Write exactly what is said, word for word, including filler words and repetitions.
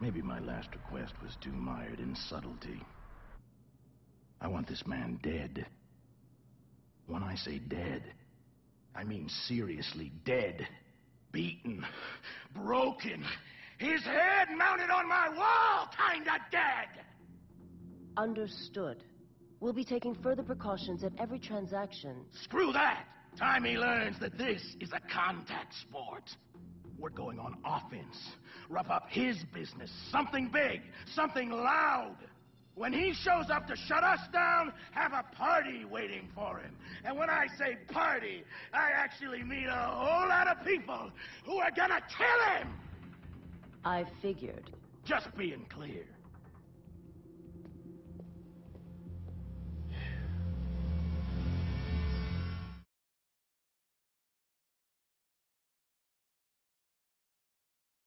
Maybe my last request was too mired in subtlety. I want this man dead. When I say dead, I mean seriously dead. Beaten. Broken. His head mounted on my wall, kinda dead! Understood. We'll be taking further precautions at every transaction. Screw that! Time he learns that this is a contact sport. We're going on offense. Rough up his business. Something big. Something loud. When he shows up to shut us down, have a party waiting for him. And when I say party, I actually mean a whole lot of people who are gonna kill him! I figured. Just being clear.